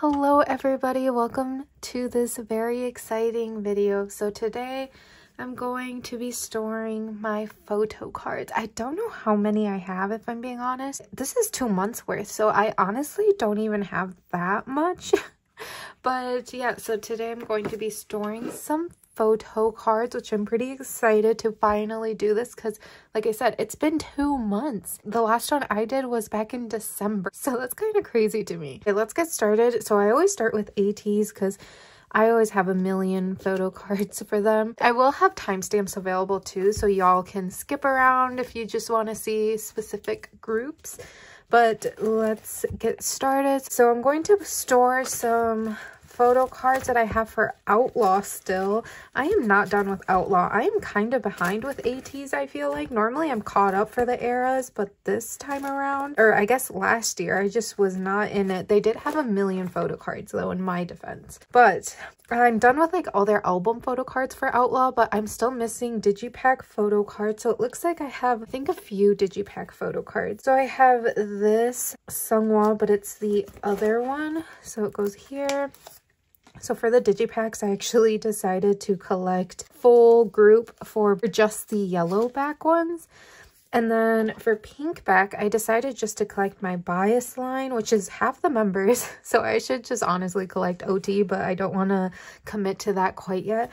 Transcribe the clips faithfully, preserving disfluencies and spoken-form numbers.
Hello everybody, welcome to this very exciting video. So today I'm going to be storing my photo cards. I don't know how many I have, if I'm being honest. This is two months worth, so I honestly don't even have that much. But yeah, so today I'm going to be storing some photo cards, which I'm pretty excited to finally do this because, like I said, it's been two months. The last one I did was back in December, so that's kind of crazy to me. Okay, let's get started. So I always start with ATEEZ because I always have a million photo cards for them. I will have timestamps available too, so y'all can skip around if you just want to see specific groups. But let's get started. So I'm going to store some photo cards that I have for Outlaw still. I am not done with Outlaw. I am kind of behind with ATEEZ, I feel like. Normally I'm caught up for the eras, but this time around, or I guess last year, I just was not in it. They did have a million photo cards though, in my defense. But I'm done with like all their album photo cards for Outlaw, but I'm still missing Digipack photo cards. So it looks like I have, I think, a few Digipack photo cards. So I have this Seonghwa, but it's the other one. So it goes here. So for the Digipacks, I actually decided to collect full group for just the yellow back ones. And then for pink back, I decided just to collect my bias line, which is half the members. So I should just honestly collect O T, but I don't want to commit to that quite yet.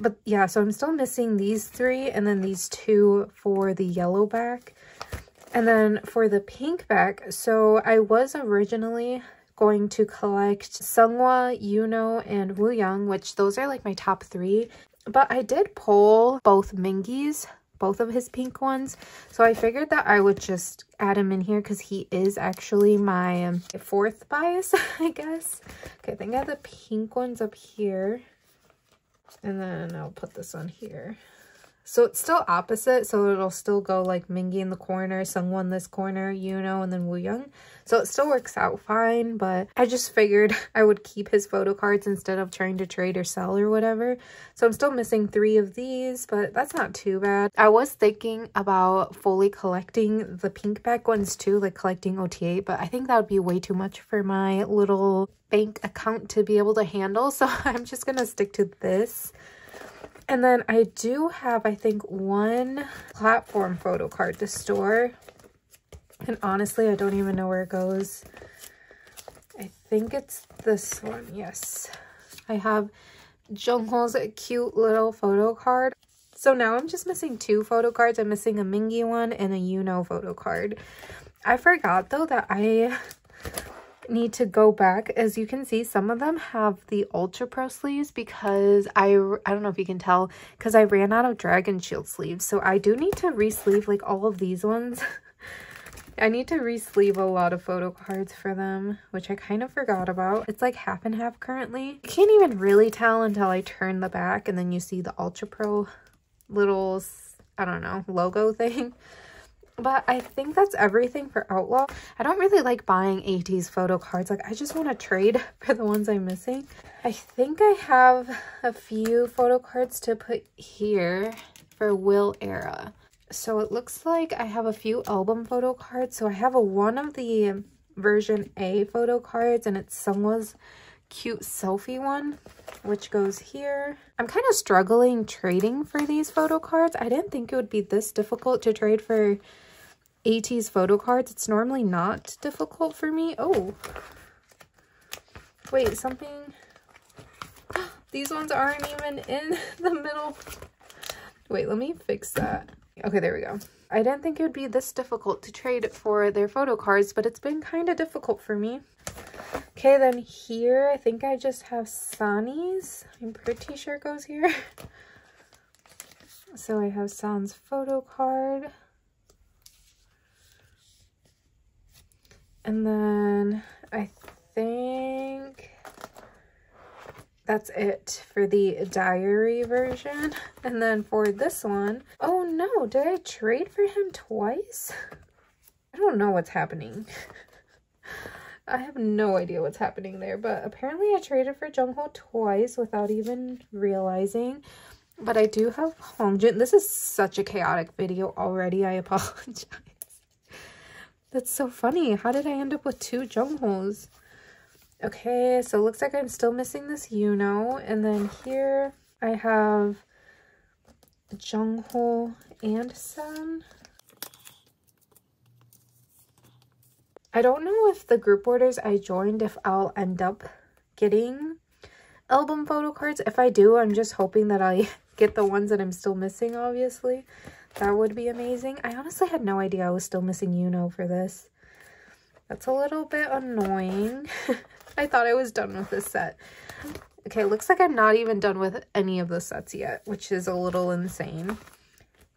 But yeah, so I'm still missing these three and then these two for the yellow back. And then for the pink back, so I was originally going to collect Seonghwa, Uno, and Wooyoung, which those are like my top three. But I did pull both Mingi's, both of his pink ones. So I figured that I would just add him in here because he is actually my um, fourth bias, I guess. Okay, I think I have the pink ones up here. And then I'll put this on here. So it's still opposite, so it'll still go like Mingi in the corner, Seonghwa in this corner, Yunho, and then Wooyoung. So it still works out fine, but I just figured I would keep his photo cards instead of trying to trade or sell or whatever. So I'm still missing three of these, but that's not too bad. I was thinking about fully collecting the pink back ones too, like collecting O T eight, but I think that would be way too much for my little bank account to be able to handle. So I'm just going to stick to this. And then I do have, I think, one platform photo card to store. And honestly, I don't even know where it goes. I think it's this one. Yes. I have Jongho's cute little photo card. So now I'm just missing two photo cards. I'm missing a Mingi one and a Yunho photo card. I forgot, though, that I need to go back. As you can see, some of them have the ultra pro sleeves because i i don't know if you can tell, because I ran out of dragon shield sleeves, so I do need to re-sleeve like all of these ones. I need to re-sleeve a lot of photo cards for them, which I kind of forgot about. It's like half and half currently. You can't even really tell until I turn the back and then you see the ultra pro little, I don't know, logo thing. But I think that's everything for Outlaw. I don't really like buying ATEEZ photo cards. Like, I just want to trade for the ones I'm missing. I think I have a few photo cards to put here for Will Era. So it looks like I have a few album photo cards. So I have a one of the version A photo cards, and it's someone's cute selfie one, which goes here. I'm kind of struggling trading for these photo cards. I didn't think it would be this difficult to trade for ATEEZ photo cards. It's normally not difficult for me. Oh, wait, something. These ones aren't even in the middle. Wait, let me fix that. Okay, there we go. I didn't think it would be this difficult to trade for their photo cards, but it's been kind of difficult for me. Okay, then here, I think I just have Sani's. I'm pretty sure it goes here. So I have San's photo card. And then I think that's it for the diary version. And then for this one, oh no, did I trade for him twice? I don't know what's happening. I have no idea what's happening there, but apparently I traded for Jongho twice without even realizing. But I do have Hongjun. This is such a chaotic video already. I apologize. That's so funny. How did I end up with two Jonghos? Okay, so it looks like I'm still missing this Uno. And then here I have Jongho and San. I don't know if the group orders I joined, if I'll end up getting album photo cards. If I do, I'm just hoping that I get the ones that I'm still missing, obviously. That would be amazing. I honestly had no idea I was still missing Uno for this. That's a little bit annoying. I thought I was done with this set. Okay, looks like I'm not even done with any of the sets yet, which is a little insane.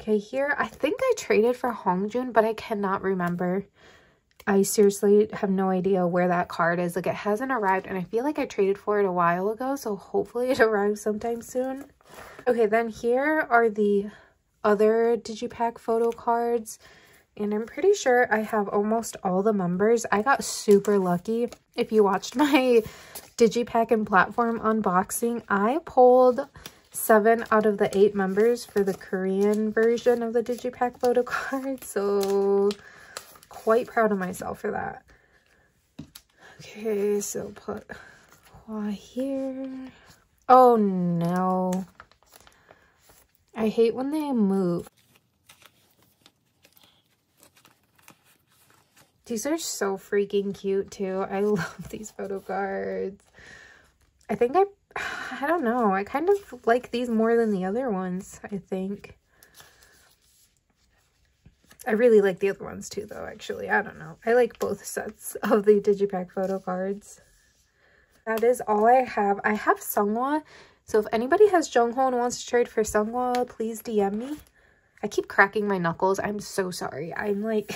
Okay, here, I think I traded for Hongjun, but I cannot remember. I seriously have no idea where that card is. Like, it hasn't arrived, and I feel like I traded for it a while ago, so hopefully it arrives sometime soon. Okay, then here are the other Digipack photo cards, and I'm pretty sure I have almost all the members. I got super lucky. If you watched my Digipack and platform unboxing, I pulled seven out of the eight members for the Korean version of the Digipack photo card, so quite proud of myself for that. Okay, so put Hwa here. Oh no. I hate when they move. These are so freaking cute too. I love these photo cards. I think I, I don't know. I kind of like these more than the other ones, I think. I really like the other ones too, though, actually. I don't know. I like both sets of the Digipack photo cards. That is all I have. I have Seonghwa, so if anybody has Jongho and wants to trade for Seonghwa, please D M me. I keep cracking my knuckles. I'm so sorry. I'm like,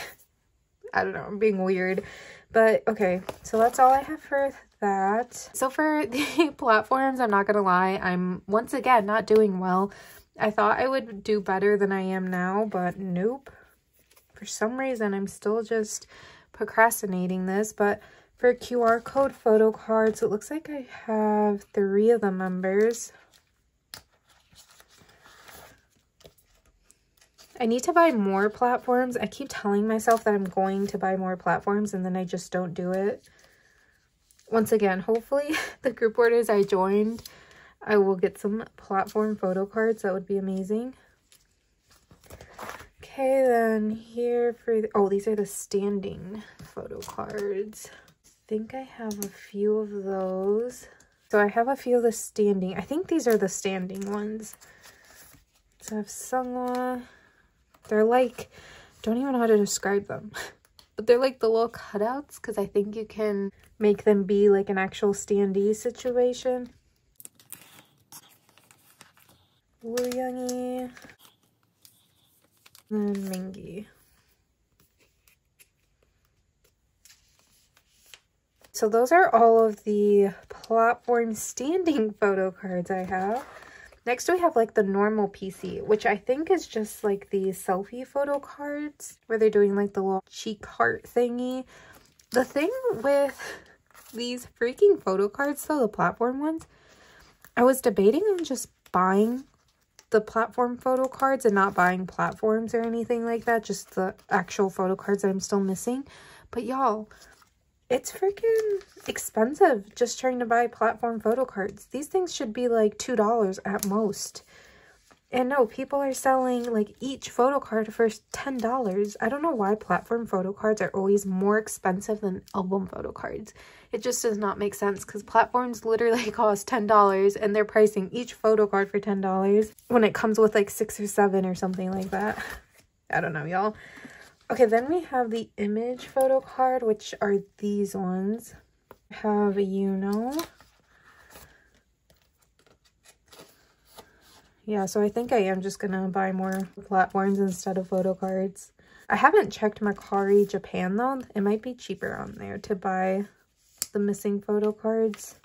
I don't know, I'm being weird. But okay, so that's all I have for that. So for the platforms, I'm not gonna lie, I'm once again not doing well. I thought I would do better than I am now, but nope. For some reason, I'm still just procrastinating this, but for Q R code photo cards, it looks like I have three of the members. I need to buy more platforms. I keep telling myself that I'm going to buy more platforms, and then I just don't do it. Once again, hopefully the group orders I joined, I will get some platform photo cards. That would be amazing. Okay, then here for the, oh, these are the standing photo cards. I think I have a few of those. So I have a few of the standing. I think these are the standing ones. So I have Seonghwa. They're like, don't even know how to describe them. But they're like the little cutouts, because I think you can make them be like an actual standee situation. Wooyoung. And Mingi. So those are all of the platform standing photo cards I have. Next we have like the normal P C, which I think is just like the selfie photo cards where they're doing like the little cheek heart thingy. The thing with these freaking photo cards though, the platform ones, I was debating on just buying the platform photo cards and not buying platforms or anything like that, just the actual photo cards that I'm still missing. But y'all, it's freaking expensive just trying to buy platform photo cards. These things should be like two dollars at most, and no, people are selling like each photo card for ten dollars. I don't know why platform photo cards are always more expensive than album photo cards. It just does not make sense, because platforms literally cost ten dollars and they're pricing each photo card for ten dollars when it comes with like six or seven or something like that. I don't know, y'all. Okay, then we have the image photo card, which are these ones. I have a Uno. Yeah, so I think I am just gonna buy more platforms instead of photo cards. I haven't checked Mercari Japan though. It might be cheaper on there to buy the missing photo cards.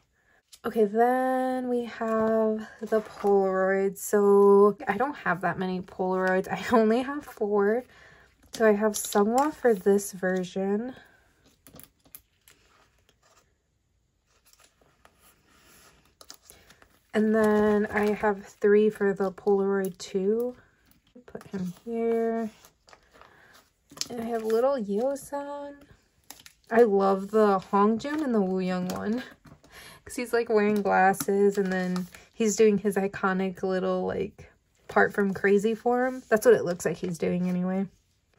Okay, then we have the Polaroids. So I don't have that many Polaroids. I only have four. So I have Seonghwa for this version. And then I have three for the Polaroid two. Put him here. And I have little Yechan. I love the Hongjun and the Wooyoung one because he's like wearing glasses and then he's doing his iconic little like part from Crazy for him. That's what it looks like he's doing anyway.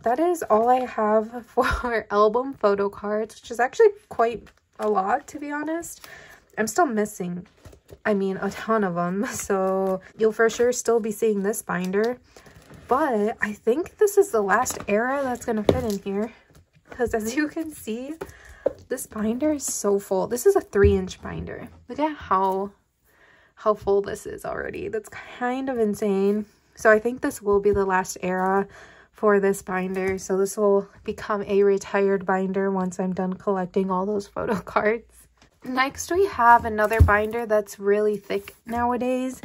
That is all I have for album photo cards, which is actually quite a lot, to be honest. I'm still missing, I mean, a ton of them, so you'll for sure still be seeing this binder. But I think this is the last era that's going to fit in here because, as you can see, this binder is so full. This is a three inch binder. Look at how, how full this is already. That's kind of insane. So I think this will be the last era for this binder, so this will become a retired binder once I'm done collecting all those photo cards. Next we have another binder that's really thick nowadays,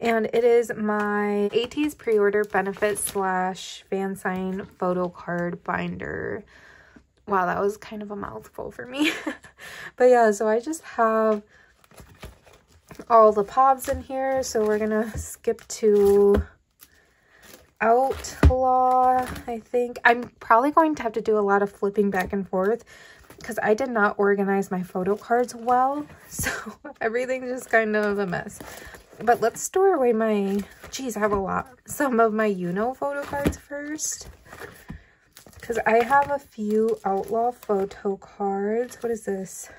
and it is my ATEEZ pre-order benefit slash fan sign photo card binder. Wow, that was kind of a mouthful for me. But yeah, so I just have all the pops in here, so we're gonna skip to Outlaw, I think. I'm probably going to have to do a lot of flipping back and forth because I did not organize my photo cards well, so everything's just kind of a mess. But let's store away my, geez, I have a lot, some of my Uno photo cards first because I have a few Outlaw photo cards. What is this?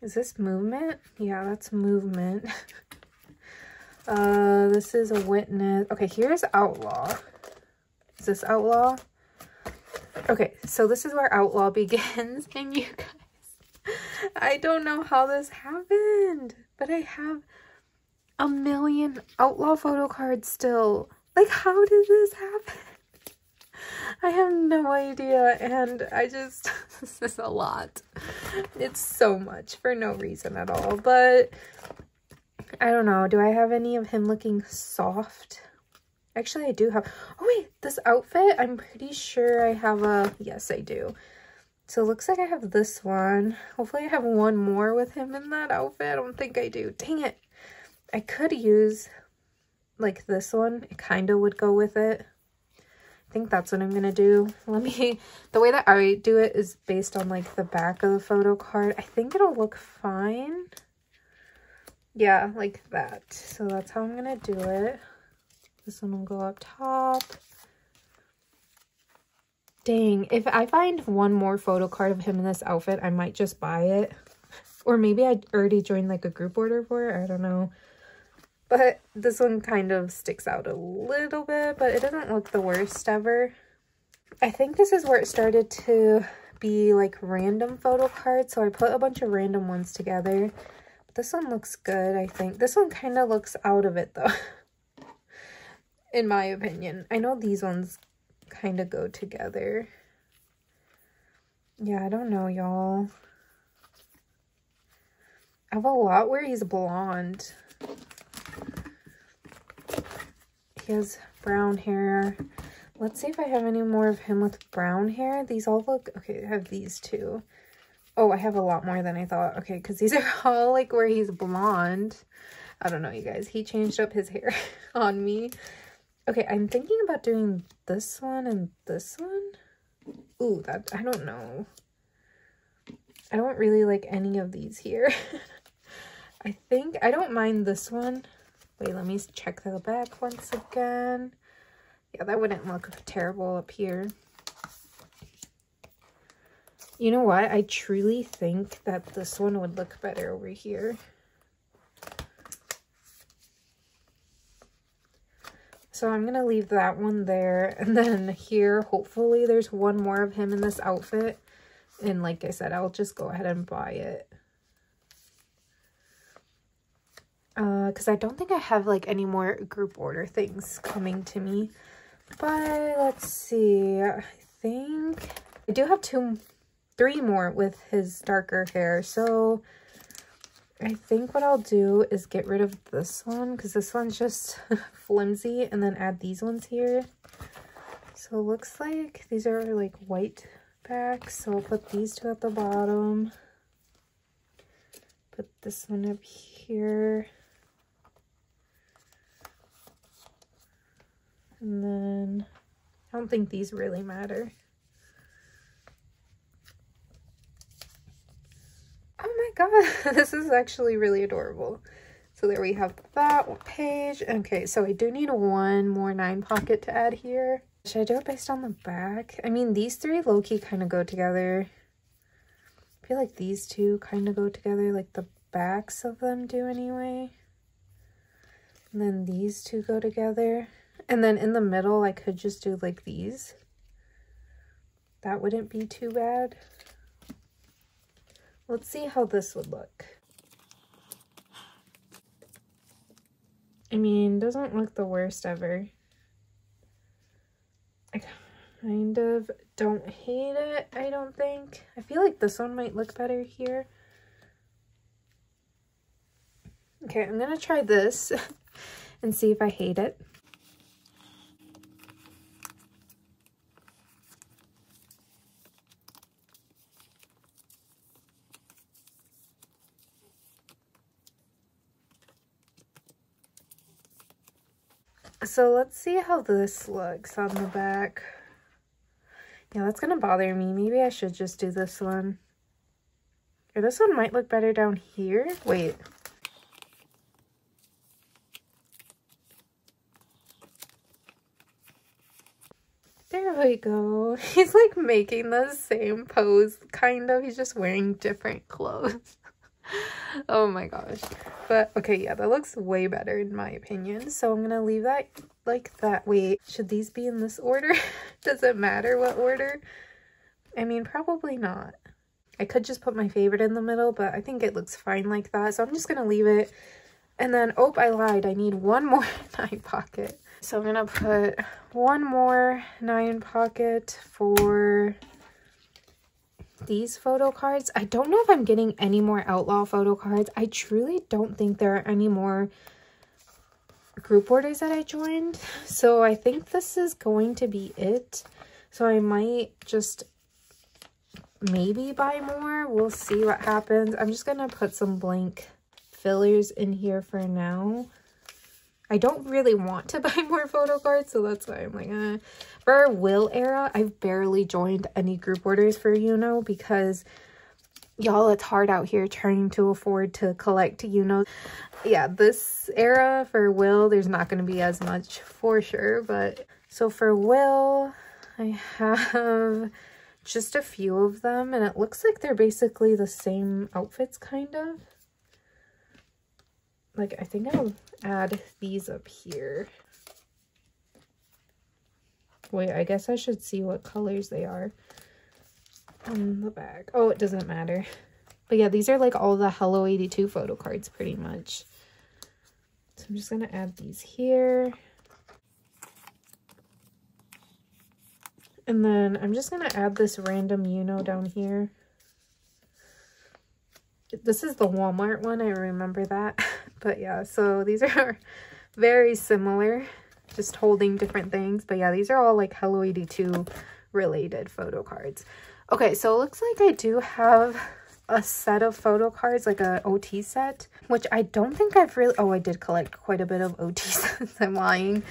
Is this Movement? Yeah, that's Movement. Uh, this is a Witness. Okay, here's Outlaw. Is this Outlaw? Okay, so this is where Outlaw begins. And you guys, I don't know how this happened, but I have a million Outlaw photo cards still. Like, how did this happen? I have no idea, and I just, this is a lot. It's so much for no reason at all, but I don't know. Do I have any of him looking soft? Actually, I do have... Oh, wait. This outfit, I'm pretty sure I have a... Yes, I do. So it looks like I have this one. Hopefully, I have one more with him in that outfit. I don't think I do. Dang it. I could use, like, this one. It kind of would go with it. I think that's what I'm going to do. Let me... The way that I do it is based on, like, the back of the photo card. I think it'll look fine. Yeah, like that. So that's how I'm gonna do it. This one will go up top. Dang, if I find one more photo card of him in this outfit, I might just buy it. Or maybe I already joined like a group order for it, I don't know. But this one kind of sticks out a little bit, but it doesn't look the worst ever. I think this is where it started to be like random photo cards, so I put a bunch of random ones together. This one looks good, I think. This one kind of looks out of it, though. In my opinion. I know these ones kind of go together. Yeah, I don't know, y'all. I have a lot where he's blonde. He has brown hair. Let's see if I have any more of him with brown hair. These all look... Okay, I have these two. Oh, I have a lot more than I thought. Okay, because these are all, like, where he's blonde. I don't know, you guys. He changed up his hair on me. Okay, I'm thinking about doing this one and this one. Ooh, that, I don't know. I don't really like any of these here. I think, I don't mind this one. Wait, let me check the back once again. Yeah, that wouldn't look terrible up here. You know what? I truly think that this one would look better over here. So I'm going to leave that one there. And then here, hopefully, there's one more of him in this outfit. And like I said, I'll just go ahead and buy it. Uh, because I don't think I have like any more group order things coming to me. But let's see. I think I do have two... three more with his darker hair, so I think what I'll do is get rid of this one because this one's just flimsy, and then add these ones here. So it looks like these are like white backs, so I'll put these two at the bottom, put this one up here, and then I don't think these really matter. god, this is actually really adorable. So there we have that page. Okay, so I do need one more nine pocket to add here. Should I do it based on the back? I mean, these three low-key kind of go together. I feel like these two kind of go together, like the backs of them do anyway. And then these two go together. And then in the middle, I could just do like these. That wouldn't be too bad. Let's see how this would look. I mean, doesn't look the worst ever. I kind of don't hate it, I don't think. I feel like this one might look better here. Okay, I'm gonna try this and see if I hate it. So let's see how this looks on the back. Yeah, that's gonna bother me. Maybe I should just do this one. Or this one might look better down here. Wait. There we go. He's like making the same pose, kind of. He's just wearing different clothes. Oh my gosh. But okay, yeah, that looks way better in my opinion, so I'm gonna leave that like that. Wait, should these be in this order? Does it matter what order? I mean, probably not. I could just put my favorite in the middle, but I think it looks fine like that, so I'm just gonna leave it. And then, oh, I lied, I need one more nine pocket, so I'm gonna put one more nine pocket for these photo cards. I don't know if I'm getting any more Outlaw photo cards. I truly don't think there are any more group orders that I joined, so I think this is going to be it. So I might just maybe buy more. We'll see what happens. I'm just gonna put some blank fillers in here for now. I don't really want to buy more photo cards, so that's why I'm like, eh. For Will Era, I've barely joined any group orders for Uno because, y'all, it's hard out here trying to afford to collect Uno. Yeah, this era for Will, there's not going to be as much for sure, but... So for Will, I have just a few of them, and it looks like they're basically the same outfits, kind of. Like, I think I'll add these up here. Wait, I guess I should see what colors they are on the back. Oh, it doesn't matter. But yeah, these are like all the Hello eighty-two photo cards pretty much. So I'm just going to add these here. And then I'm just going to add this random Uno down here. This is the Walmart one, I remember that. But yeah, so these are very similar, just holding different things. But yeah, these are all like Hello eighty-two related photo cards. Okay, so it looks like I do have a set of photo cards, like an O T set, which I don't think I've really... Oh, I did collect quite a bit of O T sets. I'm lying.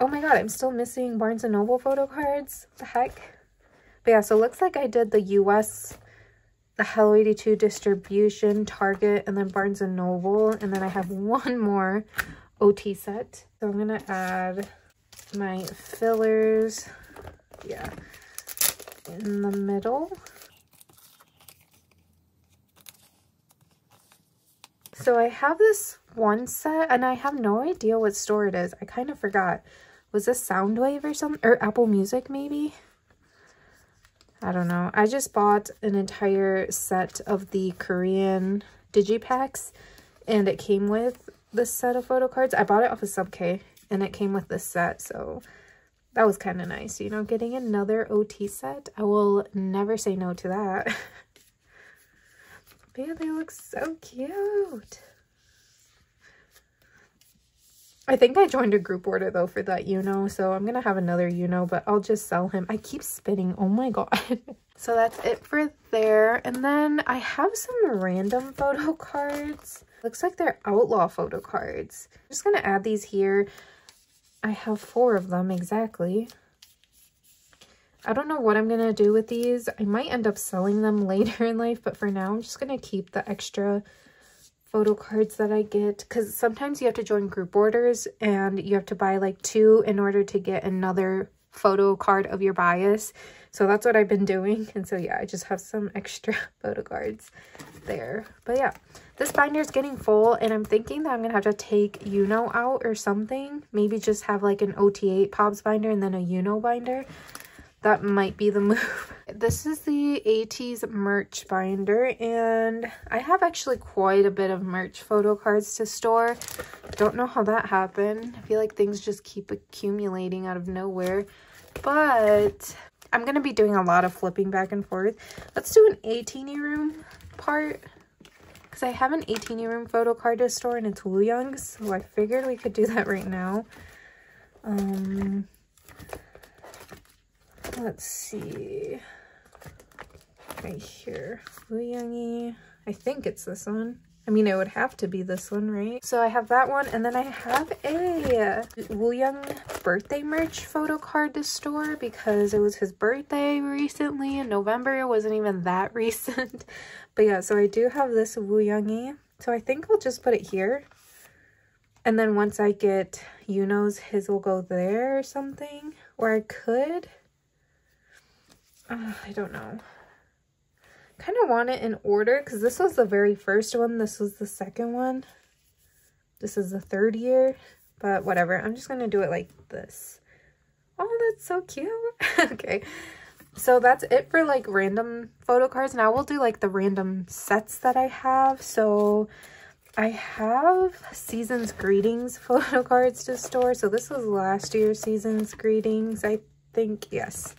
Oh my god, I'm still missing Barnes and Noble photo cards. What the heck? But yeah, so it looks like I did the U S... the Hello eighty-two distribution, Target, and then Barnes and Noble. And then I have one more O T set. So I'm going to add my fillers, yeah, in the middle. So I have this one set, and I have no idea what store it is. I kind of forgot. Was this Soundwave or something? Or Apple Music, maybe? I don't know. I just bought an entire set of the Korean Digipacks, and it came with this set of photo cards. I bought it off of Sub K, and it came with this set, so that was kind of nice. You know, getting another O T set, I will never say no to that. But yeah, they look so cute. I think I joined a group order, though, for that Uno, so I'm going to have another Uno, but I'll just sell him. I keep spinning. Oh, my god. So that's it for there, and then I have some random photo cards. Looks like they're Outlaw photo cards. I'm just going to add these here. I have four of them, exactly. I don't know what I'm gonna do with these. I might end up selling them later in life, but for now I'm just gonna keep the extra photo cards that I get, because sometimes you have to join group orders and you have to buy like two in order to get another photo card of your bias. So that's what I've been doing, and so yeah, I just have some extra photo cards there. But yeah, this binder is getting full, and I'm thinking that I'm gonna have to take Uno out or something. Maybe just have like an O T eight P O B S binder and then a Uno binder. That might be the move. This is the ATEEZ merch binder, and I have actually quite a bit of merch photo cards to store. Don't know how that happened. I feel like things just keep accumulating out of nowhere. But I'm gonna be doing a lot of flipping back and forth. Let's do an eighteen-y room part, because I have an eighteen-y room photo card to store, and it's Wooyoung, so I figured we could do that right now. Um... Let's see, right here, Wooyoung-y. I think it's this one. I mean, it would have to be this one, right? So I have that one, and then I have a Wooyoung birthday merch photo card to store, because it was his birthday recently in November. It wasn't even that recent. But yeah, so I do have this Wooyoung-y. So I think I'll just put it here. And then once I get Yuno's, his will go there or something. Or I could... Uh, I don't know. Kind of want it in order, because this was the very first one. This was the second one. This is the third year, but whatever. I'm just going to do it like this. Oh, that's so cute. Okay. So that's it for like random photo cards. Now we'll do like the random sets that I have. So I have Season's Greetings photo cards to store. So this was last year's Season's Greetings, I think. Yes.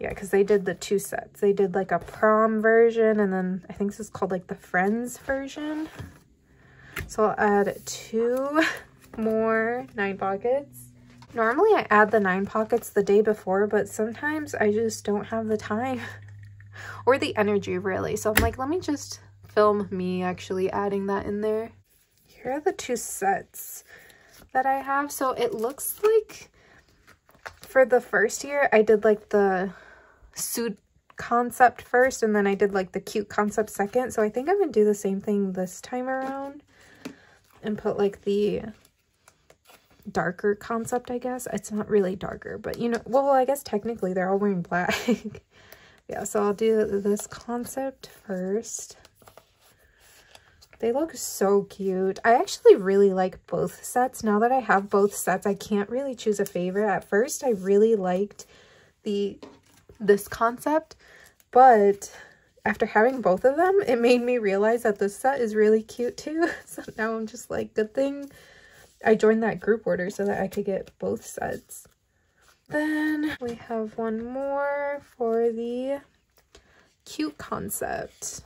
Yeah, because they did the two sets. They did like a prom version, and then I think this is called like the Friends version. So I'll add two more nine pockets. Normally I add the nine pockets the day before, but sometimes I just don't have the time or the energy really. So I'm like, let me just film me actually adding that in there. Here are the two sets that I have. So it looks like for the first year I did like the suit concept first, and then I did like the cute concept second. So I think I'm gonna do the same thing this time around and put like the darker concept, I guess. It's not really darker, but you know, well, I guess technically they're all wearing black. Yeah, so I'll do this concept first. They look so cute. I actually really like both sets. Now that I have both sets, I can't really choose a favorite. At first, I really liked the this concept, but after having both of them, it made me realize that this set is really cute too. So now I'm just like, good thing I joined that group order so that I could get both sets. Then we have one more for the cute concept.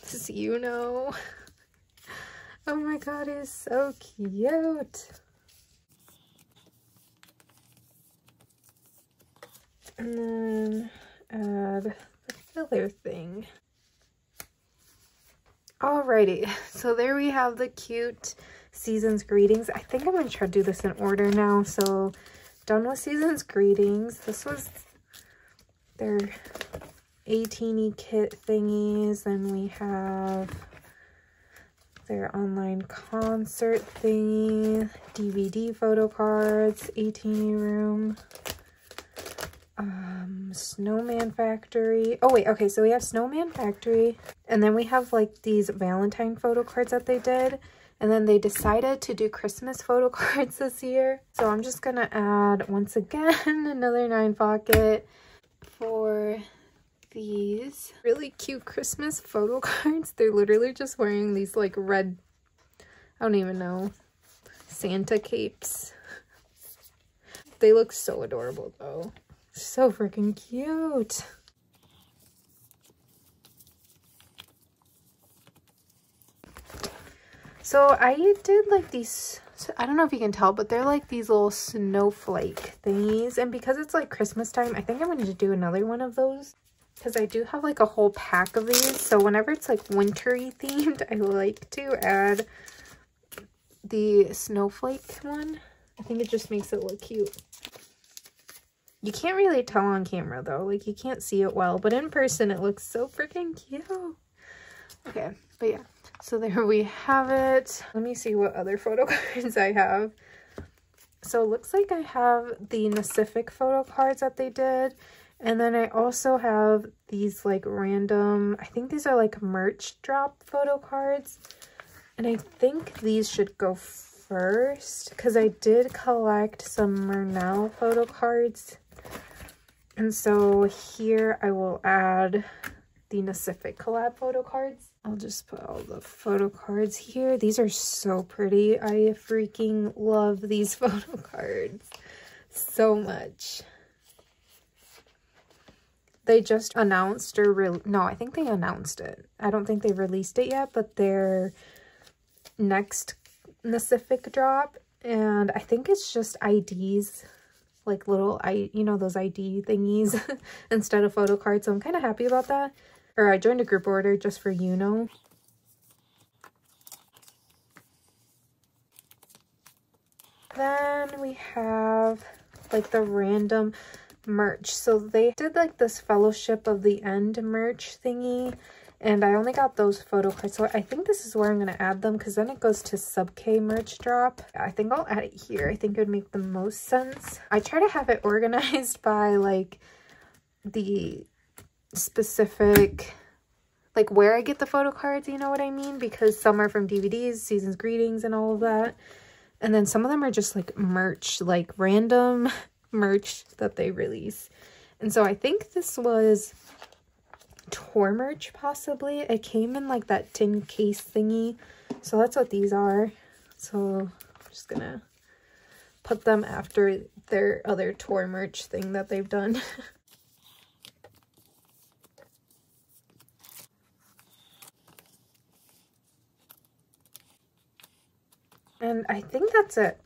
This Uno. Oh my god, it's so cute. And then add the filler thing. Alrighty, so there we have the cute Season's Greetings. I think I'm gonna try to do this in order now. So done with Season's Greetings. This was their eighteen-y kit thingies, and we have their online concert thingy, D V D photo cards, eighteen-y room, um, Snowman Factory. Oh wait, okay, so we have Snowman Factory, and then we have like these Valentine photo cards that they did, and then they decided to do Christmas photo cards this year. So I'm just gonna add, once again, another nine pocket for these really cute Christmas photo cards. They're literally just wearing these like red, I don't even know, Santa capes. They look so adorable though. So freaking cute. So I did like these, I don't know if you can tell, but they're like these little snowflake thingies, and because it's like Christmas time, I think I'm going to do another one of those, because I do have like a whole pack of these. So whenever it's like wintry themed, I like to add the snowflake one. I think it just makes it look cute. You can't really tell on camera though, like you can't see it well, but in person it looks so freaking cute. Okay, but yeah, so there we have it. Let me see what other photo cards I have. So it looks like I have the Pacific photo cards that they did. And then I also have these like random, I think these are like merch drop photo cards. And I think these should go first because I did collect some Murnau photo cards. And so here I will add the Pacific collab photo cards. I'll just put all the photo cards here. These are so pretty. I freaking love these photo cards so much. They just announced or re no, I think they announced it. I don't think they've released it yet, but their next Pacific drop, and I think it's just I Ds, like little I, you know, those I D thingies instead of photo cards. So I'm kind of happy about that. Or I joined a group order just for Uno. Then we have like the random merch. So they did like this Fellowship of the End merch thingy. And I only got those photo cards. So I think this is where I'm going to add them because then it goes to Sub K merch drop. I think I'll add it here. I think it would make the most sense. I try to have it organized by like the specific, like where I get the photo cards, you know what I mean, because some are from D V Ds, season's greetings, and all of that, and then some of them are just like merch, like random merch that they release. And so I think this was tour merch, possibly. It came in like that tin case thingy, so that's what these are. So I'm just gonna put them after their other tour merch thing that they've done. And I think that's it,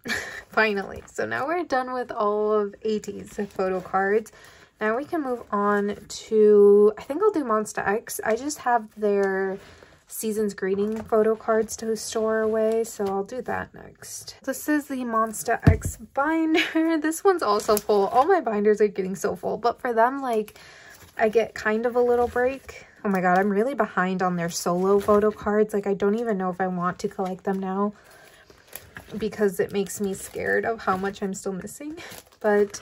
finally. So now we're done with all of ATEEZ photo cards. Now we can move on to, I think I'll do Monsta X. I just have their Season's Greeting photo cards to store away, so I'll do that next. This is the Monsta X binder. This one's also full. All my binders are getting so full, but for them, like, I get kind of a little break. Oh my god, I'm really behind on their solo photo cards. Like, I don't even know if I want to collect them now, because it makes me scared of how much I'm still missing. But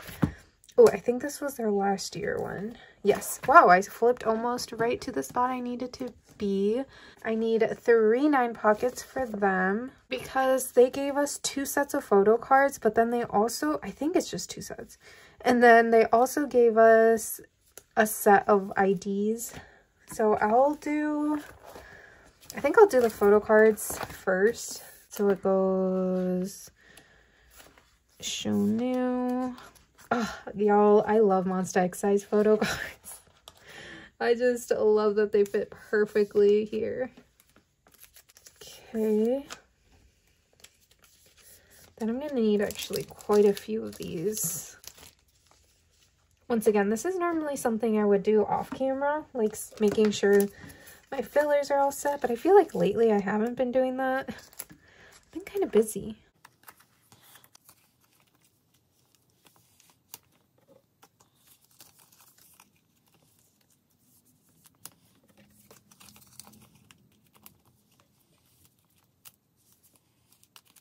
oh, I think this was their last year one. Yes. Wow, I flipped almost right to the spot I needed to be. I need three nine pockets for them because they gave us two sets of photo cards, but then they also, I think it's just two sets, and then they also gave us a set of I Ds. So I'll do, I think I'll do the photo cards first. So it goes Shonu. Oh, y'all, I love Monsta X size photo cards. I just love that they fit perfectly here. Okay. Then I'm going to need actually quite a few of these. Once again, this is normally something I would do off camera, like making sure my fillers are all set, but I feel like lately I haven't been doing that. Been kind of busy.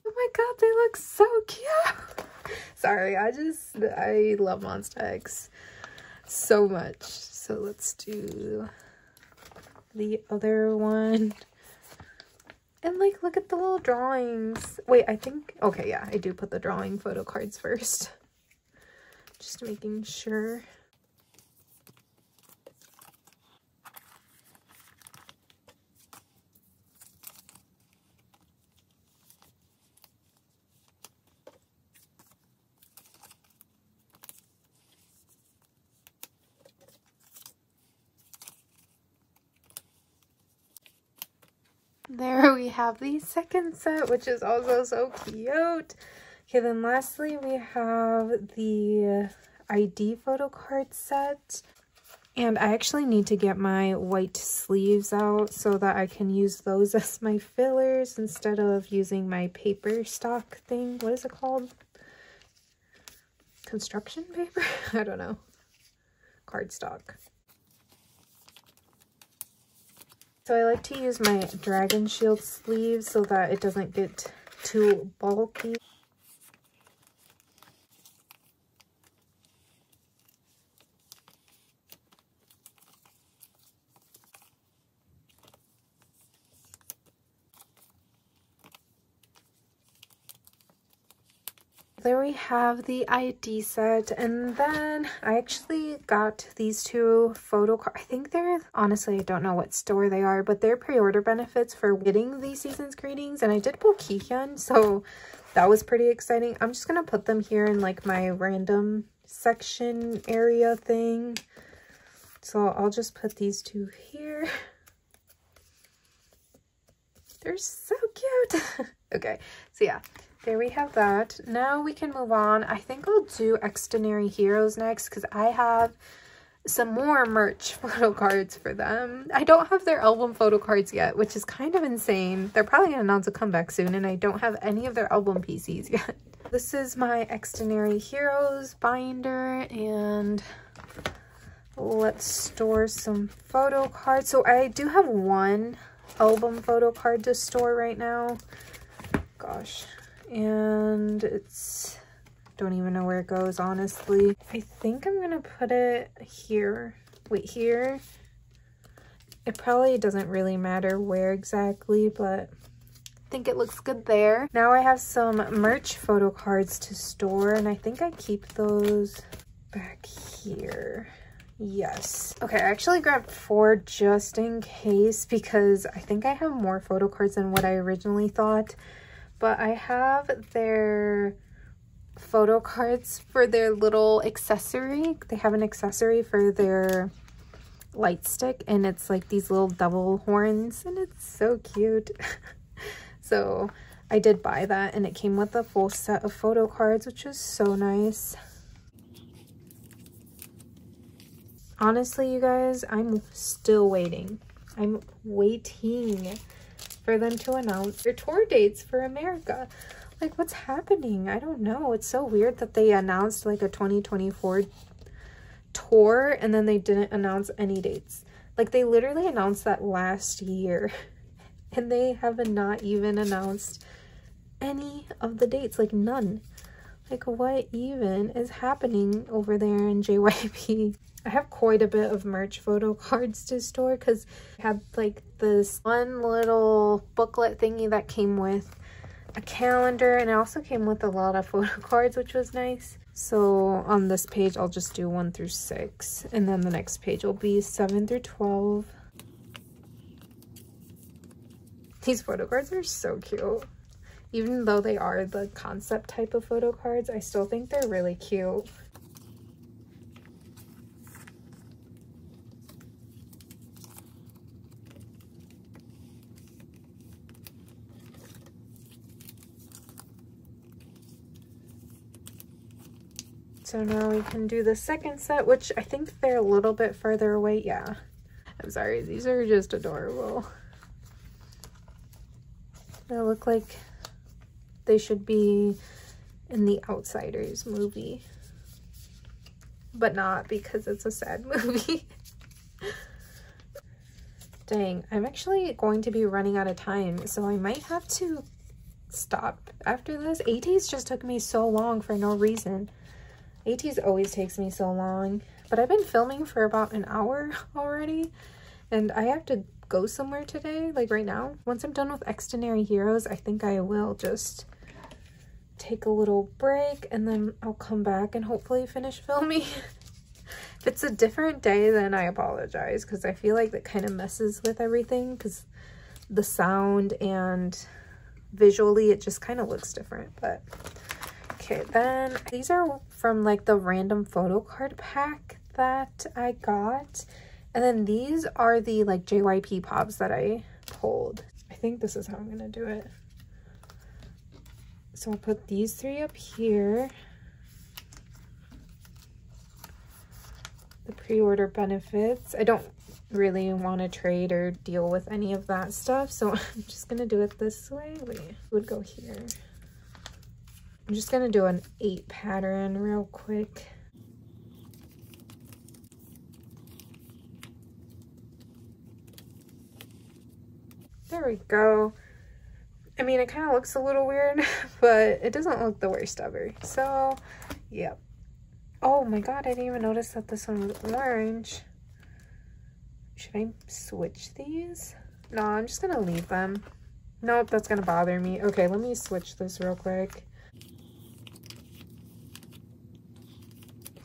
Oh my god, they look so cute. Sorry, I just I love Monsta X so much. So let's do the other one. And, like, look at the little drawings. Wait, I think... Okay, yeah, I do put the drawing photo cards first. Just making sure. There we have the second set, which is also so cute. Okay, then lastly we have the I D photo card set. And I actually need to get my white sleeves out so that I can use those as my fillers instead of using my paper stock thing. What is it called? Construction paper? I don't know. Cardstock. So I like to use my dragon shield sleeve so that it doesn't get too bulky. There we have the I D set, and then I actually got these two photo cards. I think they're, honestly I don't know what store they are, but they're pre-order benefits for getting these season's greetings, and I did pull Kihyun, so that was pretty exciting. I'm just gonna put them here in like my random section area thing, so I'll just put these two here. They're so cute. Okay, so yeah. There we have that. Now we can move on. I think I'll do Xdinary Heroes next because I have some more merch photo cards for them. I don't have their album photo cards yet, which is kind of insane. They're probably going to announce a comeback soon, and I don't have any of their album P Cs yet. This is my Xdinary Heroes binder, and let's store some photo cards. So I do have one album photo card to store right now. Gosh. And it's, don't even know where it goes, honestly. I think I'm gonna put it here. Wait, here? It probably doesn't really matter where exactly, but I think it looks good there. Now I have some merch photo cards to store, and I think I keep those back here. Yes. Okay, I actually grabbed four just in case because I think I have more photo cards than what I originally thought. But I have their photo cards for their little accessory. They have an accessory for their light stick, and it's like these little double horns, and it's so cute. So I did buy that, and it came with a full set of photo cards, which is so nice. Honestly, you guys, I'm still waiting. I'm waiting for them to announce their tour dates for America. Like, what's happening? I don't know. It's so weird that they announced like a twenty twenty-four tour and then they didn't announce any dates. Like, they literally announced that last year and they have not even announced any of the dates. Like, none. Like, what even is happening over there in J Y P? I have quite a bit of merch photo cards to store because I had like this one little booklet thingy that came with a calendar, and it also came with a lot of photo cards, which was nice. So on this page, I'll just do one through six, and then the next page will be seven through twelve. These photo cards are so cute. Even though they are the concept type of photo cards, I still think they're really cute. So now we can do the second set, which I think they're a little bit further away. Yeah, I'm sorry, these are just adorable. They look like they should be in the Outsiders movie, but not because it's a sad movie. Dang, I'm actually going to be running out of time, so I might have to stop after this. ATEEZ just took me so long for no reason. ATEEZ always takes me so long, but I've been filming for about an hour already, and I have to go somewhere today, like right now. Once I'm done with Xdinary Heroes, I think I will just take a little break, and then I'll come back and hopefully finish filming. If it's a different day, then I apologize, because I feel like that kind of messes with everything, because the sound and visually it just kind of looks different. But okay, then these are from like the random photo card pack that I got, and then these are the like J Y P pops that I pulled. I think this is how I'm gonna do it. So I'll put these three up here. the pre-order benefits. I don't really want to trade or deal with any of that stuff, so I'm just gonna do it this way. Wait, it would go here. I'm just gonna do an eight pattern real quick. There we go. I mean, it kind of looks a little weird, but it doesn't look the worst ever. So, yep. Oh my god, I didn't even notice that this one was orange. Should I switch these? No, I'm just gonna leave them. Nope, that's gonna bother me. Okay, let me switch this real quick.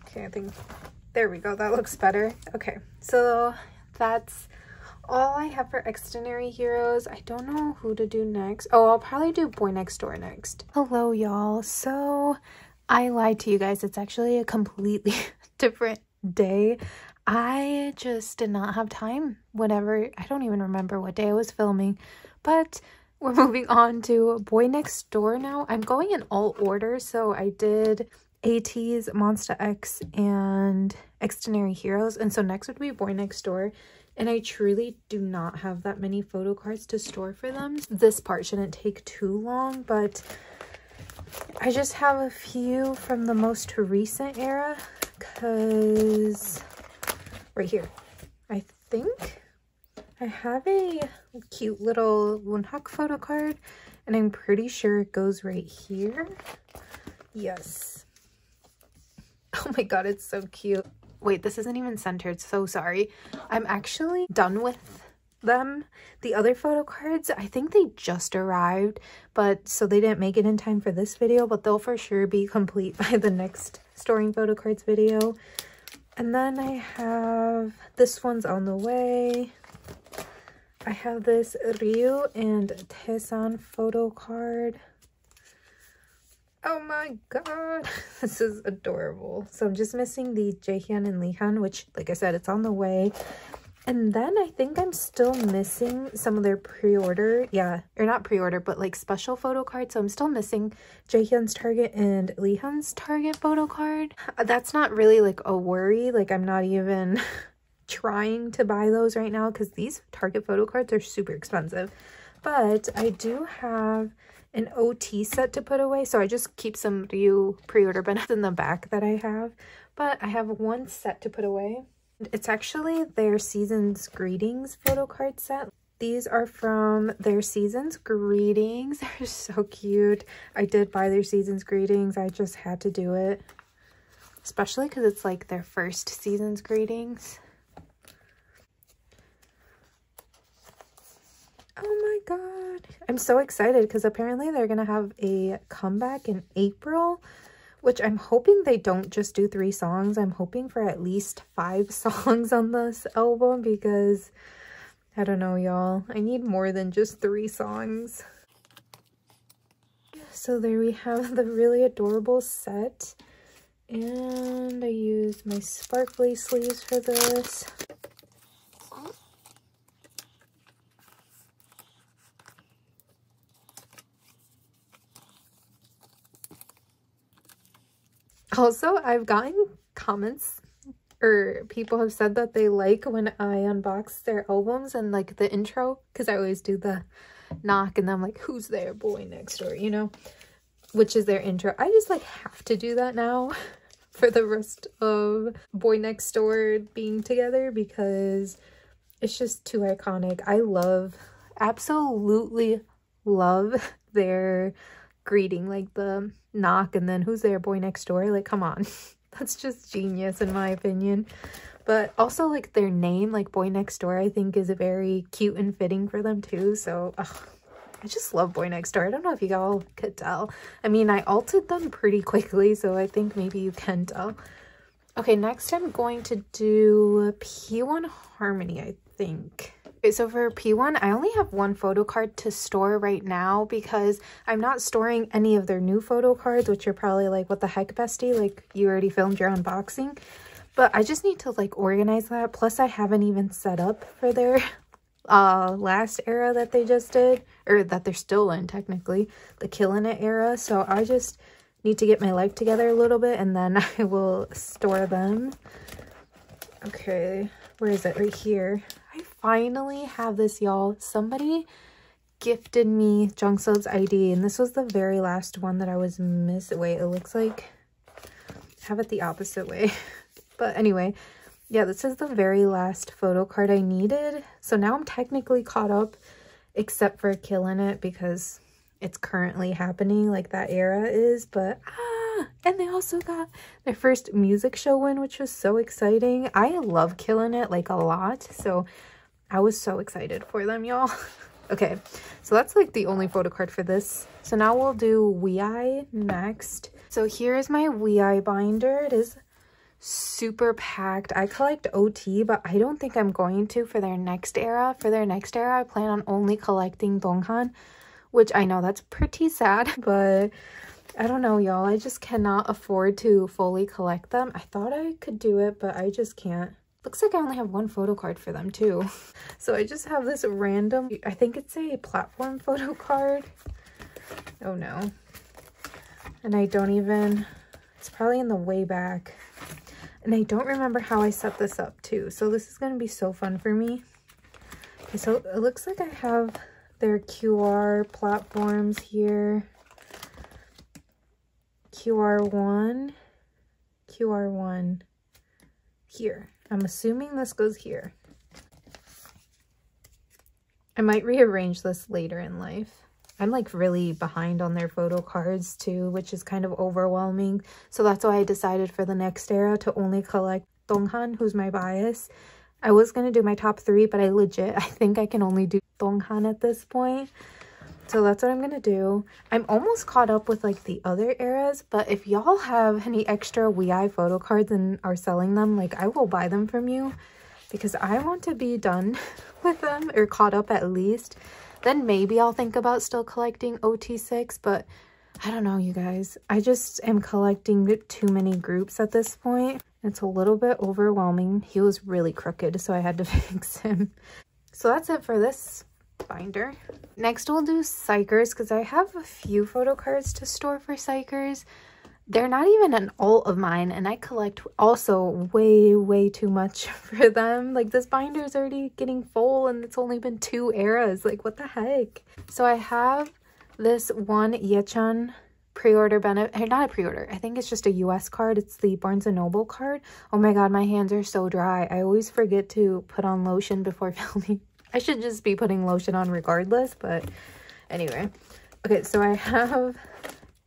Okay, I think, there we go, that looks better. Okay, so that's all I have for Xdinary Heroes. I don't know who to do next. Oh, I'll probably do Boy Next Door next. Hello, y'all. So, I lied to you guys. It's actually a completely different day. I just did not have time whenever. I don't even remember what day I was filming. But we're moving on to Boy Next Door now. I'm going in all order. So, I did ATEEZ, Monsta X, and Xdinary Heroes. And so, next would be Boy Next Door. And I truly do not have that many photo cards to store for them. This part shouldn't take too long, but I just have a few from the most recent era, because right here, I think I have a cute little Wonhak photo card, and I'm pretty sure it goes right here. Yes. Oh my god, it's so cute. Wait, this isn't even centered, so sorry. I'm actually done with them. The other photo cards, I think they just arrived, but so they didn't make it in time for this video, but they'll for sure be complete by the next storing photo cards video. And then I have, this one's on the way. I have this Ryu and Tae-san photo card. Oh my god, this is adorable. So I'm just missing the Jaehyun and Leehan, which, like I said, it's on the way. And then I think I'm still missing some of their pre-order. Yeah, or not pre-order, but like special photo cards. So I'm still missing Jaehyun's Target and Leehan's Target photo card. That's not really like a worry. Like I'm not even trying to buy those right now because these Target photo cards are super expensive. But I do have an O T set to put away, so I just keep some Ryu pre-order benefits in the back that I have, but I have one set to put away. It's actually their Season's Greetings photo card set. These are from their Season's Greetings. They're so cute. I did buy their Season's Greetings. I just had to do it, especially because it's like their first Season's Greetings. Oh my god, I'm so excited because apparently they're gonna have a comeback in April, which I'm hoping they don't just do three songs. I'm hoping for at least five songs on this album because I don't know, y'all, I need more than just three songs. So there we have the really adorable set, and I used my sparkly sleeves for this. Also, I've gotten comments or people have said that they like when I unbox their albums and like the intro, because I always do the knock and then I'm like, who's their boy next door, you know, which is their intro. I just like have to do that now for the rest of Boy Next Door being together because it's just too iconic. I love, absolutely love their greeting, like the knock and then who's there boy next door, like come on. That's just genius in my opinion. But also like their name, like Boy Next Door, I think is very cute and fitting for them too. So ugh, I just love Boy Next Door. I don't know if you all could tell. I mean, I alted them pretty quickly, so I think maybe you can tell. Okay, next I'm going to do P one Harmony, I think. Okay, so for P one, I only have one photo card to store right now because I'm not storing any of their new photo cards, which are probably like, what the heck, bestie? Like, you already filmed your unboxing. But I just need to like organize that. Plus, I haven't even set up for their uh, last era that they just did, or that they're still in technically, the Killin' It era. So I just need to get my life together a little bit and then I will store them. Okay, where is it? Right here. I finally have this, y'all. Somebody gifted me Jungsub's I D, and this was the very last one that I was missing. Wait, it looks like I have it the opposite way. But anyway, yeah, this is the very last photo card I needed. So now I'm technically caught up, except for killing it, because it's currently happening, like that era is, but ah! And they also got their first music show win, which was so exciting. I love killing it, like, a lot, so I was so excited for them, y'all. Okay, so that's like the only photo card for this. So now we'll do WEi next. So here is my WEi binder. It is super packed. I collect O T, but I don't think I'm going to for their next era. For their next era, I plan on only collecting Donghan, which I know that's pretty sad, but I don't know, y'all. I just cannot afford to fully collect them. I thought I could do it, but I just can't. Looks like I only have one photo card for them too. So I just have this random, I think it's a platform photo card. Oh no. And I don't even, it's probably in the way back. And I don't remember how I set this up too. So this is gonna be so fun for me. Okay, so it looks like I have their Q R platforms here. Q R one, Q R one here. I'm assuming this goes here. I might rearrange this later in life. I'm like really behind on their photo cards too, which is kind of overwhelming. So that's why I decided for the next era to only collect Donghan, who's my bias. I was going to do my top three, but I legit, I think I can only do Donghan at this point. So that's what I'm going to do. I'm almost caught up with like the other eras, but if y'all have any extra WEi photo cards and are selling them, like I will buy them from you because I want to be done with them or caught up at least. Then maybe I'll think about still collecting O T six, but I don't know, you guys. I just am collecting too many groups at this point. It's a little bit overwhelming. He was really crooked, so I had to fix him. So that's it for this binder. Next we'll do Xikers, because I have a few photo cards to store for Xikers. They're not even an alt of mine, and I collect also way way too much for them. Like, this binder is already getting full and it's only been two eras, like what the heck. So I have this one Yechan pre-order benefit, not a pre-order, I think it's just a U S card. It's the Barnes and Noble card. Oh my god, my hands are so dry. I always forget to put on lotion before filming. I should just be putting lotion on regardless, but anyway. Okay, so I have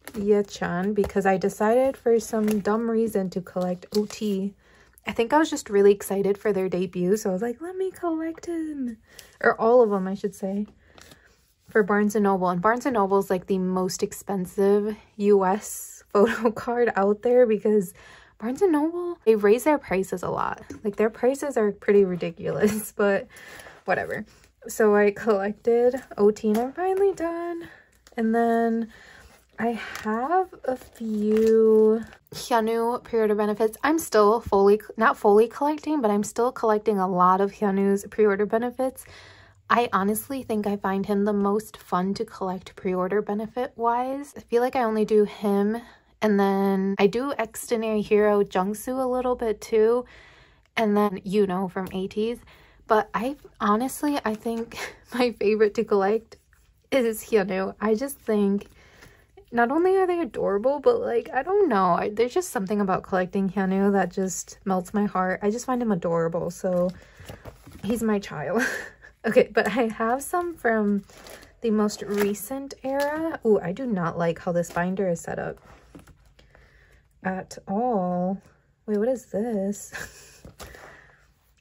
Yechan because I decided for some dumb reason to collect O T. I think I was just really excited for their debut, so I was like, let me collect him. Or all of them, I should say. For Barnes and Noble. And Barnes and Noble is like the most expensive U S photo card out there because Barnes and Noble, they raise their prices a lot. Like, their prices are pretty ridiculous, but whatever. So I collected O T and I'm finally done. And then I have a few Hyunwoo pre-order benefits. I'm still fully, not fully collecting, but I'm still collecting a lot of Hyunwoo's pre-order benefits. I honestly think I find him the most fun to collect pre-order benefit wise. I feel like I only do him, and then I do Xdinary Hero Jungsu a little bit too, and then Uno from ATEEZ. But I honestly, I think my favorite to collect is Hyunwoo. I just think not only are they adorable, but like, I don't know. I, there's just something about collecting Hyunwoo that just melts my heart. I just find him adorable. So he's my child. Okay, but I have some from the most recent era. Ooh, I do not like how this binder is set up at all. Wait, what is this?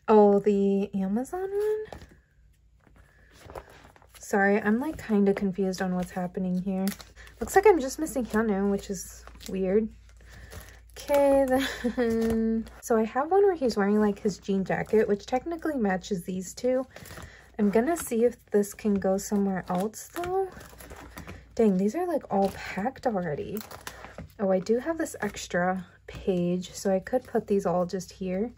Oh, the Amazon one? Sorry, I'm like kind of confused on what's happening here. Looks like I'm just missing Hyunwoo, which is weird. Okay, then. So I have one where he's wearing like his jean jacket, which technically matches these two. I'm gonna see if this can go somewhere else though. Dang, these are like all packed already. Oh, I do have this extra page, so I could put these all just here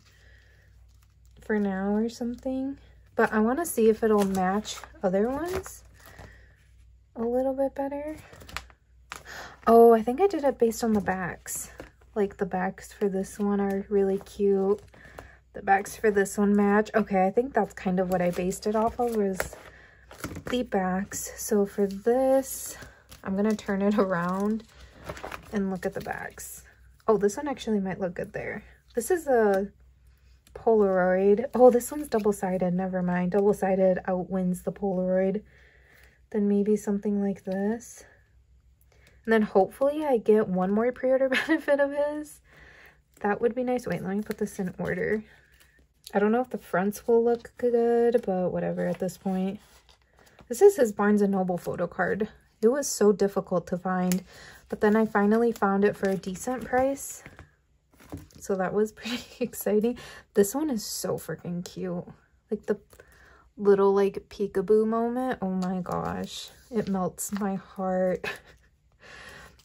for now or something, but I want to see if it'll match other ones a little bit better. Oh, I think I did it based on the backs. Like, the backs for this one are really cute. the bags for this one match. Okay, I think that's kind of what I based it off of, was the bags. So for this, I'm gonna turn it around and look at the bags. Oh, this one actually might look good there. This is a Polaroid. Oh, this one's double-sided. Never mind. Double-sided outwins the Polaroid. Then maybe something like this. And then hopefully I get one more pre-order benefit of his. That would be nice. Wait, let me put this in order. I don't know if the fronts will look good, but whatever at this point. This is his Barnes and Noble photo card. It was so difficult to find, but then I finally found it for a decent price. So that was pretty exciting. This one is so freaking cute. Like the little like peekaboo moment. Oh my gosh. It melts my heart.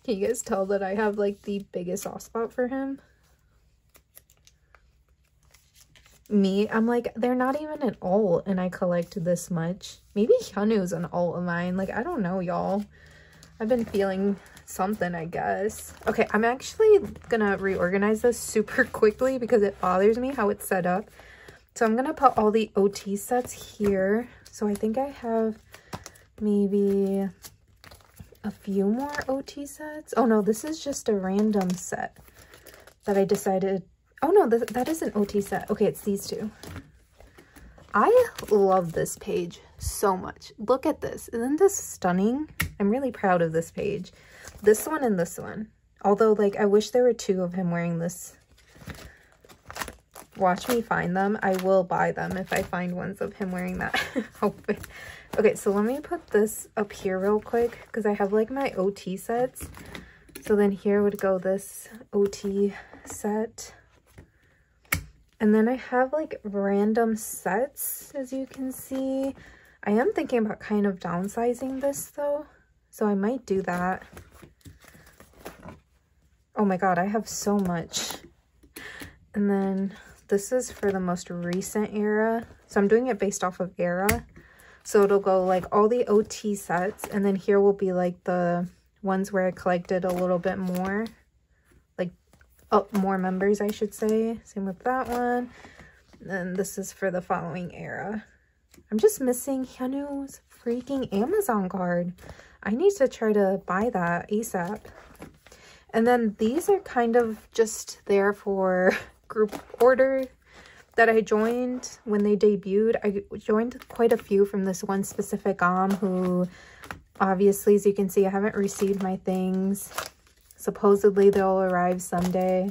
Can you guys tell that I have like the biggest soft spot for him? Me, I'm like, they're not even an alt and I collect this much. Maybe Hyunwoo's an alt of mine. Like, I don't know, y'all. I've been feeling something, I guess. Okay, I'm actually gonna reorganize this super quickly because it bothers me how it's set up. So I'm gonna put all the O T sets here. So I think I have maybe a few more O T sets. Oh no, this is just a random set that I decided. Oh no, th that is an O T set. Okay, it's these two. I love this page so much. Look at this. Isn't this stunning? I'm really proud of this page. This one and this one. Although, like, I wish there were two of him wearing this. Watch me find them. I will buy them if I find ones of him wearing that outfit. Okay, so let me put this up here real quick because I have, like, my O T sets. So then here would go this O T set. And then I have like random sets, as you can see. I am thinking about kind of downsizing this though, so I might do that. Oh my god, I have so much. And then this is for the most recent era. So I'm doing it based off of era. So it'll go like all the O T sets, and then here will be like the ones where I collected a little bit more. Oh, more members, I should say. Same with that one. And this is for the following era. I'm just missing Hyunwoo's freaking Amazon card. I need to try to buy that ASAP. And then these are kind of just there for group order that I joined when they debuted. I joined quite a few from this one specific Om who, obviously, as you can see, I haven't received my things. Supposedly they'll arrive someday,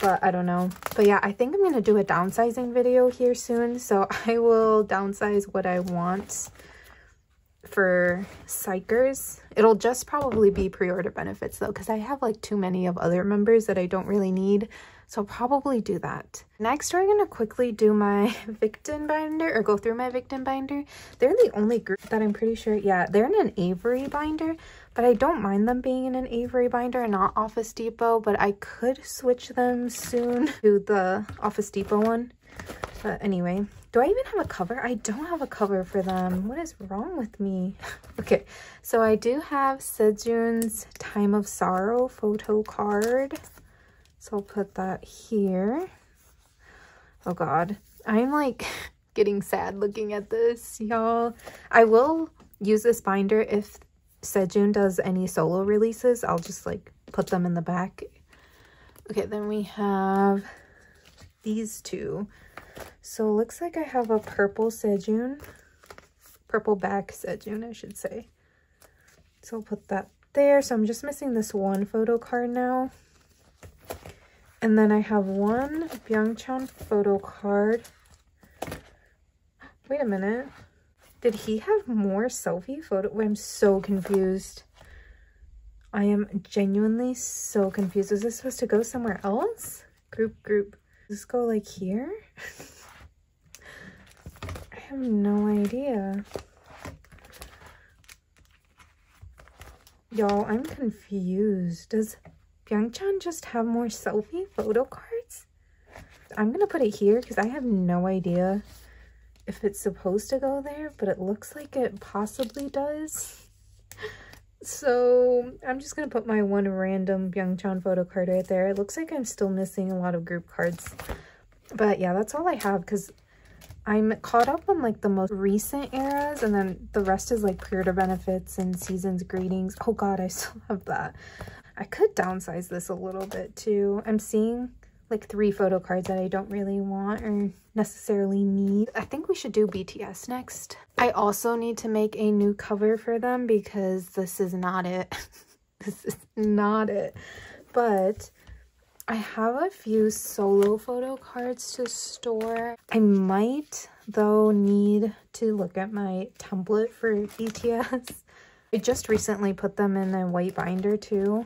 but I don't know. But yeah, I think I'm gonna do a downsizing video here soon, so I will downsize what I want for Xikers. It'll just probably be pre-order benefits though, because I have like too many of other members that I don't really need, so I'll probably do that. Next, we're gonna quickly do my victim binder, or go through my victim binder. They're the only group that I'm pretty sure, yeah, they're in an Avery binder. But I don't mind them being in an Avery binder and not Office Depot, but I could switch them soon to the Office Depot one. But anyway, do I even have a cover? I don't have a cover for them. What is wrong with me? Okay, so I do have Sejun's Time of Sorrow photo card. So I'll put that here. Oh god, I'm like getting sad looking at this, y'all. I will use this binder if Sejun does any solo releases. I'll just like put them in the back. Okay, then we have these two. So looks like I have a purple Sejun, purple back Sejun, I should say. So I'll put that there. So I'm just missing this one photo card now. And then I have one Byungchan photo card. Wait a minute. Did he have more selfie photo? I'm so confused. I am genuinely so confused. Is this supposed to go somewhere else? Group, group. Does this go like here? I have no idea. Y'all, I'm confused. Does Byungchan just have more selfie photo cards? I'm gonna put it here because I have no idea if it's supposed to go there, but it looks like it possibly does. So I'm just gonna put my one random Byungchan photo card right there. It looks like I'm still missing a lot of group cards, But yeah, that's all I have because I'm caught up on like the most recent eras, and then the rest is like creator benefits and seasons greetings. Oh god, I still have that. I could downsize this a little bit too. I'm seeing like three photo cards that I don't really want or necessarily need. I think we should do B T S next. I also need to make a new cover for them because this is not it. This is not it. But I have a few solo photo cards to store. I might though need to look at my template for B T S. I just recently put them in a white binder too.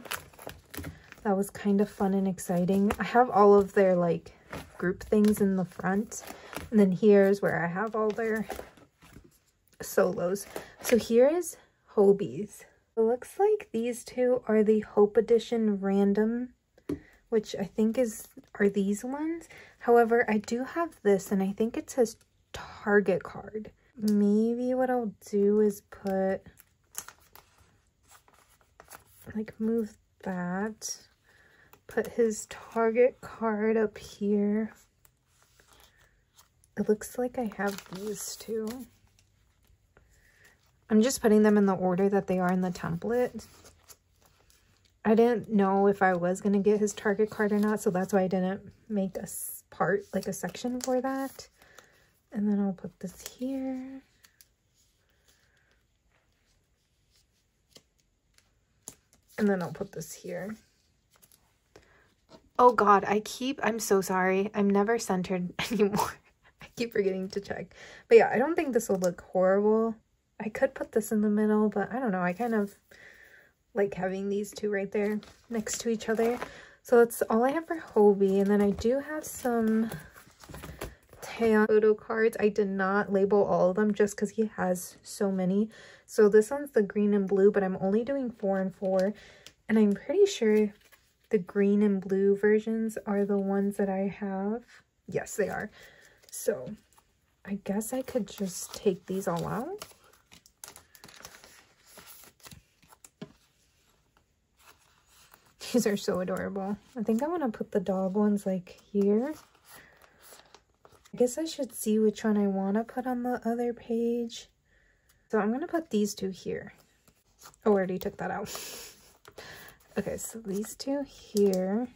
That was kind of fun and exciting. I have all of their like group things in the front, and then here's where I have all their solos. So here is Hobies. It looks like these two are the Hope Edition random, which I think is are these ones. However, I do have this, and I think it says Target card. Maybe what I'll do is put like move that. Put his Target card up here. It looks like I have these two. I'm just putting them in the order that they are in the template. I didn't know if I was going to get his Target card or not, so that's why I didn't make a part, like a section for that. And then I'll put this here. And then I'll put this here. Oh god, I keep, I'm so sorry. I'm never centered anymore. I keep forgetting to check. But yeah, I don't think this will look horrible. I could put this in the middle, but I don't know. I kind of like having these two right there next to each other. So that's all I have for Hobi. And then I do have some Taeyeon photo cards. I did not label all of them just because he has so many. So this one's the green and blue, but I'm only doing four and four. And I'm pretty sure the green and blue versions are the ones that I have. Yes, they are. So I guess I could just take these all out. These are so adorable. I think I want to put the dog ones like here. I guess I should see which one I want to put on the other page. So I'm going to put these two here. Oh, I already took that out. Okay, so these two here.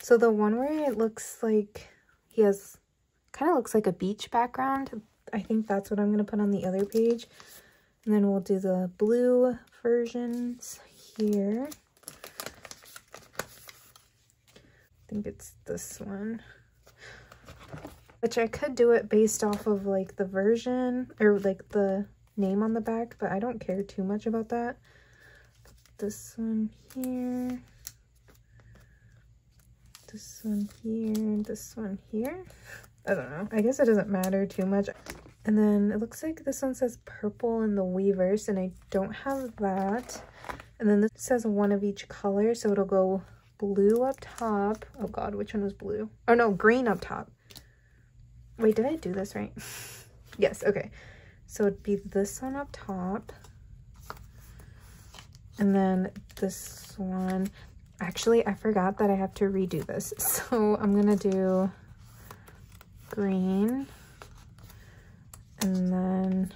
So the one where it looks like he has, kind of looks like a beach background. I think that's what I'm going to put on the other page. And then we'll do the blue versions here. I think it's this one, which I could do it based off of like the version or like the name on the back, but I don't care too much about that. This one here, this one here, this one here. I don't know, I guess it doesn't matter too much. And then it looks like this one says purple in the Weverse, and I don't have that. And then this says one of each color, so it'll go blue up top. Oh god, which one was blue? Oh no, green up top. Wait, did I do this right? Yes, okay. So it'd be this one up top. And then this one. Actually, I forgot that I have to redo this. So I'm gonna do green. And then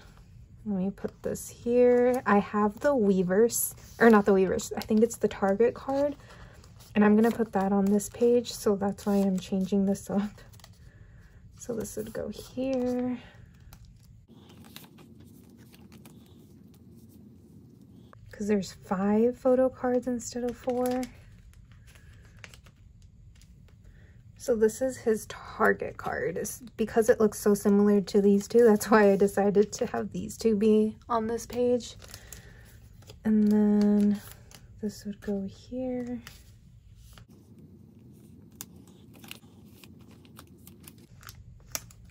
let me put this here. I have the Weverse, or not the Weverse. I think it's the Target card. And I'm going to put that on this page, so that's why I'm changing this up. So this would go here. Because there's five photo cards instead of four. So this is his Target card. It's because it looks so similar to these two, that's why I decided to have these two be on this page. And then this would go here.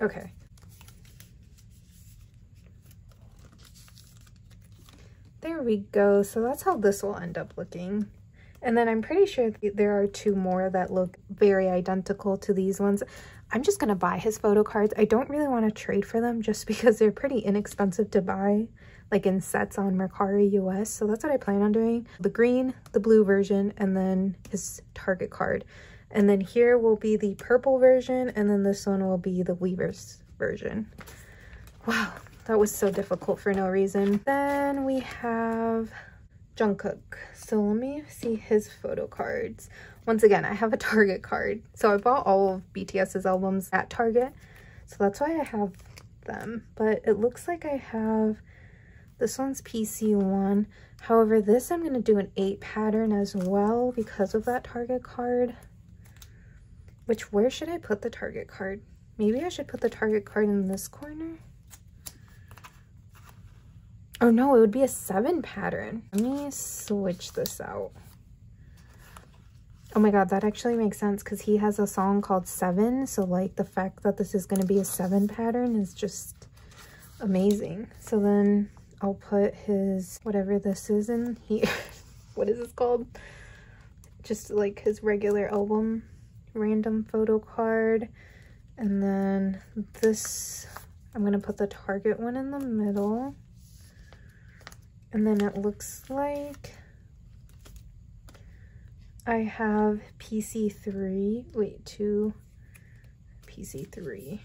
Okay. There we go. So that's how this will end up looking. And then I'm pretty sure there are two more that look very identical to these ones. I'm just going to buy his photo cards. I don't really want to trade for them just because they're pretty inexpensive to buy, like in sets on Mercari U S. So that's what I plan on doing. The green, the blue version, and then his Target card. And then here will be the purple version, and then this one will be the Weverse version. Wow, that was so difficult for no reason. Then we have Jungkook. So let me see his photo cards. Once again, I have a Target card. So I bought all of B T S's albums at Target, so that's why I have them. But it looks like I have, this one's P C one. However, this I'm going to do an eight pattern as well because of that Target card. Which, where should I put the Target card? Maybe I should put the Target card in this corner? Oh no, it would be a seven pattern. Let me switch this out. Oh my god, that actually makes sense because he has a song called Seven. So like the fact that this is going to be a seven pattern is just amazing. So then I'll put his, whatever this is in here. What is this called? Just like his regular album random photo card. And then this, I'm going to put the Target one in the middle. And then it looks like I have P C three, wait, two, P C three,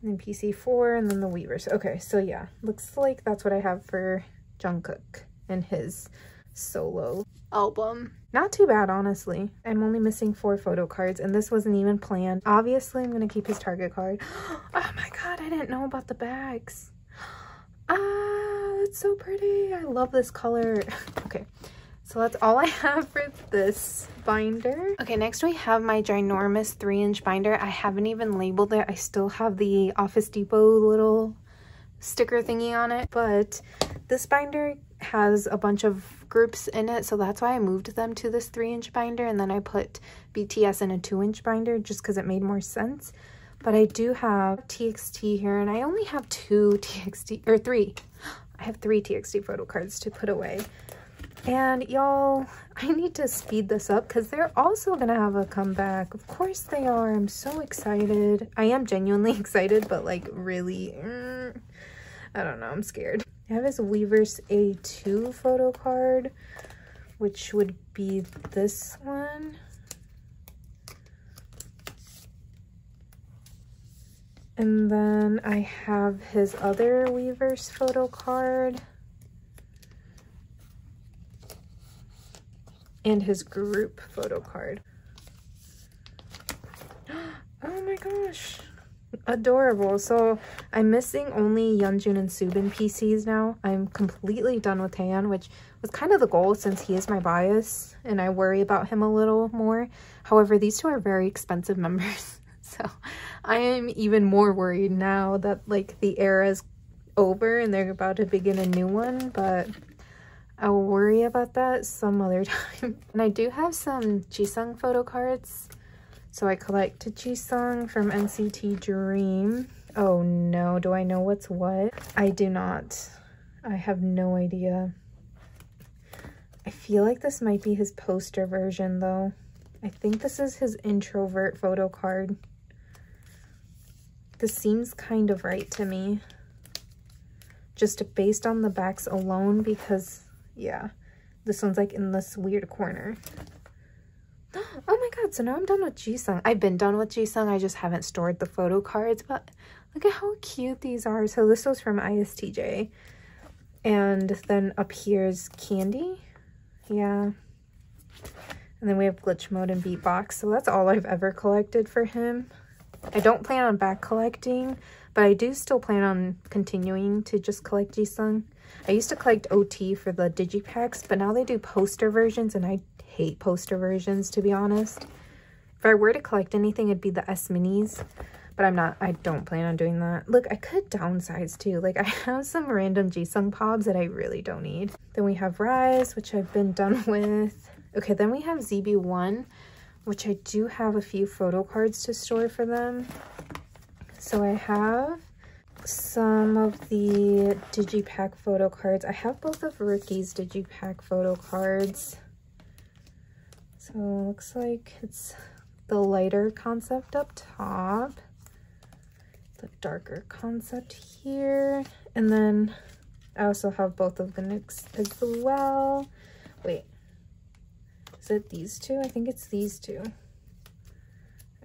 and then P C four, and then the Weverse. Okay, so yeah, looks like that's what I have for Jungkook and his solo album. Not too bad, honestly. I'm only missing four photo cards, and this wasn't even planned. Obviously, I'm going to keep his Target card. Oh my god, I didn't know about the bags. Ah! It's so pretty. I love this color. Okay, so that's all I have for this binder. Okay, next we have my ginormous three inch binder. I haven't even labeled it. I still have the Office Depot little sticker thingy on it, but this binder has a bunch of groups in it, so that's why I moved them to this three inch binder, and then I put B T S in a two inch binder just because it made more sense. But I do have T X T here, and I only have two T X T, or three. I have three T X T photo cards to put away. And y'all, I need to speed this up because they're also gonna have a comeback. Of course they are. I'm so excited. I am genuinely excited, but like really, mm, I don't know, I'm scared. I have his Weverse A two photo card, which would be this one. And then I have his other Weverse photo card and his group photo card. Oh my gosh, adorable. So I'm missing only Yeonjun and Subin P Cs now. I'm completely done with Taeyeon, which was kind of the goal since he is my bias and I worry about him a little more. However, these two are very expensive members. So I am even more worried now that like the era is over and they're about to begin a new one, but I'll worry about that some other time. And I do have some Jisung photo cards. So I collected Jisung from N C T Dream. Oh no, do I know what's what? I do not. I have no idea. I feel like this might be his poster version though. I think this is his introvert photo card. This seems kind of right to me, just based on the backs alone, because yeah, this one's like in this weird corner. Oh my god, so now I'm done with Jisung. I've been done with Jisung, I just haven't stored the photo cards, but look at how cute these are. So this was from I S T J, and then up here's Candy, yeah. And then we have Glitch Mode and Beatbox, so that's all I've ever collected for him. I don't plan on back collecting, but I do still plan on continuing to just collect Jisung. I used to collect O T for the Digipacks, but now they do poster versions, and I hate poster versions, to be honest. If I were to collect anything, it'd be the S-Minis, but I'm not. I don't plan on doing that. Look, I could downsize, too. Like, I have some random Jisung Pops that I really don't need. Then we have Rise, which I've been done with. Okay, then we have Z B one, which I do have a few photo cards to store for them. So I have some of the Digipack photo cards. I have both of Ricky's Digipack photo cards. So it looks like it's the lighter concept up top, the darker concept here. And then I also have both of the N Y X as well. Wait. Is it these two? I think it's these two.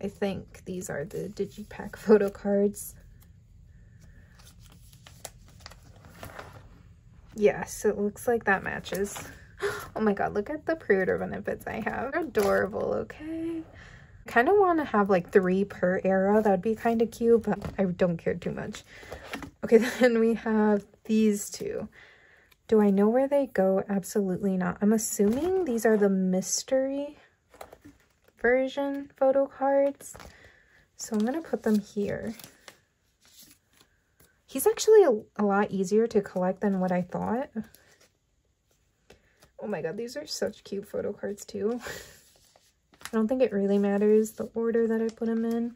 I think these are the Digipack photo cards. Yeah, so it looks like that matches. Oh my god, look at the pre-order benefits I have. They're adorable, okay? I kind of want to have like three per era. That would be kind of cute, but I don't care too much. Okay, then we have these two. Do I know where they go? Absolutely not. I'm assuming these are the mystery version photo cards. So I'm going to put them here. He's actually a, a lot easier to collect than what I thought. Oh my god, these are such cute photo cards too. I don't think it really matters the order that I put them in.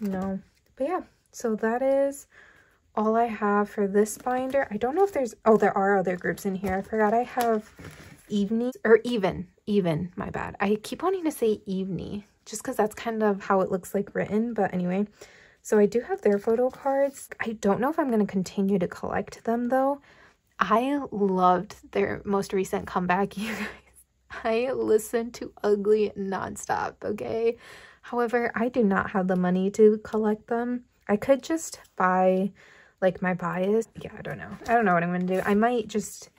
No. But yeah, so that is all I have for this binder. I don't know if there's... Oh, there are other groups in here. I forgot I have evening... Or even. Even. My bad. I keep wanting to say evening just because that's kind of how it looks like written. But anyway... So I do have their photo cards. I don't know if I'm going to continue to collect them though. I loved their most recent comeback, you guys. I listened to Ugly nonstop, okay? However, I do not have the money to collect them. I could just buy like my bias. Yeah, I don't know. I don't know what I'm going to do. I might just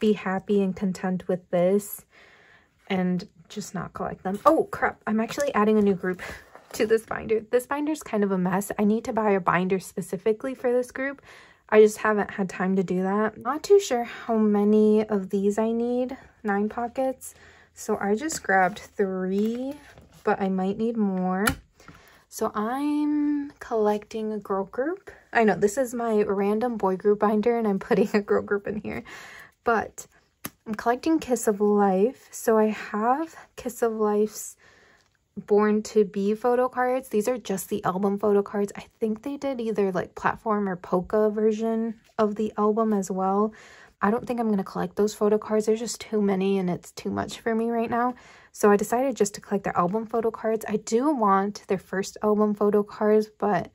be happy and content with this and just not collect them. Oh crap, I'm actually adding a new group to this binder. This binder's kind of a mess. I need to buy a binder specifically for this group. I just haven't had time to do that. Not too sure how many of these I need. Nine pockets. So I just grabbed three, but I might need more. So I'm collecting a girl group. I know this is my random boy group binder and I'm putting a girl group in here, but I'm collecting Kiss of Life. So I have Kiss of Life's Born to Be photo cards. These are just the album photo cards. I think they did either like platform or polka version of the album as well. I don't think I'm going to collect those photo cards. There's just too many and it's too much for me right now. So I decided just to collect their album photo cards. I do want their first album photo cards, but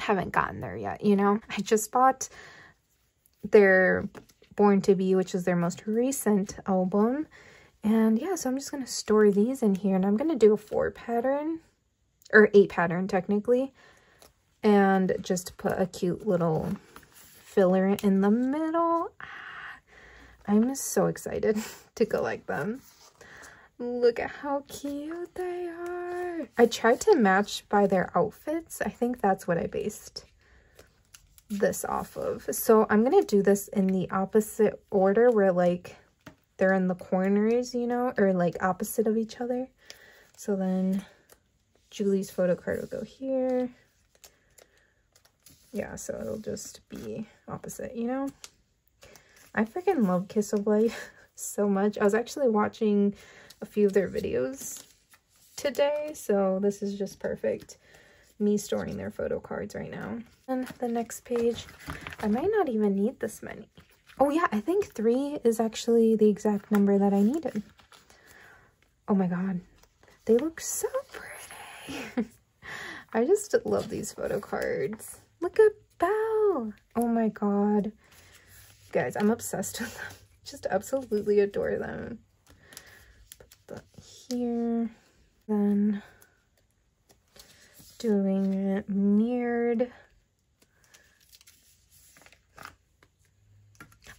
haven't gotten there yet, you know? I just bought their Born to Be, which is their most recent album. And yeah, so I'm just going to store these in here, and I'm going to do a four pattern, or eight pattern technically, and just put a cute little filler in the middle. Ah, I'm so excited to collect them. Look at how cute they are. I tried to match by their outfits. I think that's what I based this off of. So I'm going to do this in the opposite order where like they're in the corners, you know, or like opposite of each other. So then Julie's photo card will go here. Yeah, so it'll just be opposite, you know. I freaking love Kiss of Life so much. I was actually watching a few of their videos today, so this is just perfect. Me storing their photo cards right now. And the next page, I might not even need this many. Oh yeah, I think three is actually the exact number that I needed. Oh my god, they look so pretty. I just love these photo cards. Look at Belle. Oh my god. Guys, I'm obsessed with them. Just absolutely adore them. Put that here. Then doing it mirrored.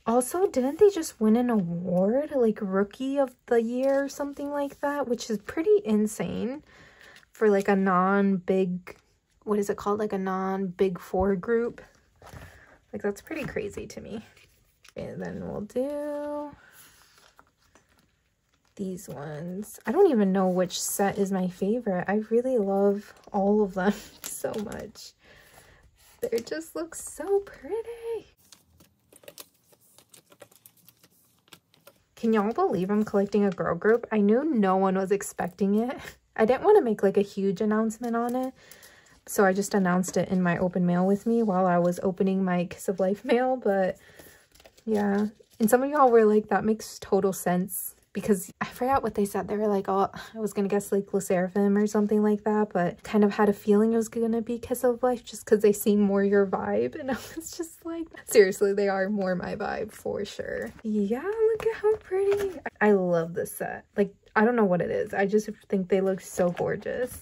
Also, didn't they just win an award, like Rookie of the Year or something like that? Which is pretty insane for like a non-big, what is it called? Like a non-big four group. Like that's pretty crazy to me. And then we'll do these ones. I don't even know which set is my favorite. I really love all of them so much. They just look so pretty. Can y'all believe I'm collecting a girl group? I knew no one was expecting it. I didn't want to make like a huge announcement on it. So I just announced it in my open mail with me while I was opening my Kiss of Life mail. But yeah. And some of y'all were like, that makes total sense. because I forgot what they said. They were like, oh, I was gonna guess like Le Sserafim or something like that, but kind of had a feeling it was gonna be Kiss of Life just because they seem more your vibe, and I was just like, seriously, they are more my vibe for sure. Yeah, look at how pretty. I love this set. Like, I don't know what it is, I just think they look so gorgeous.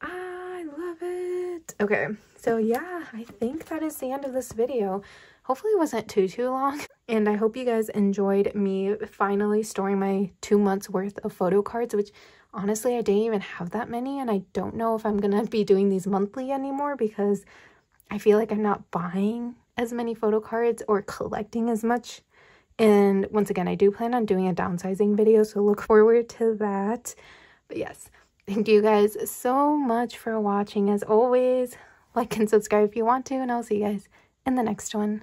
I love it. Okay, so yeah, I think that is the end of this video. Hopefully it wasn't too too long, and I hope you guys enjoyed me finally storing my two months worth of photo cards, which honestly I didn't even have that many, and I don't know if I'm gonna be doing these monthly anymore because I feel like I'm not buying as many photo cards or collecting as much. And once again, I do plan on doing a downsizing video, so look forward to that. But yes, thank you guys so much for watching. As always, like and subscribe if you want to, and I'll see you guys in the next one.